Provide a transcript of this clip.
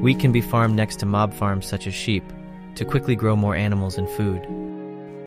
Wheat can be farmed next to mob farms such as sheep to quickly grow more animals and food.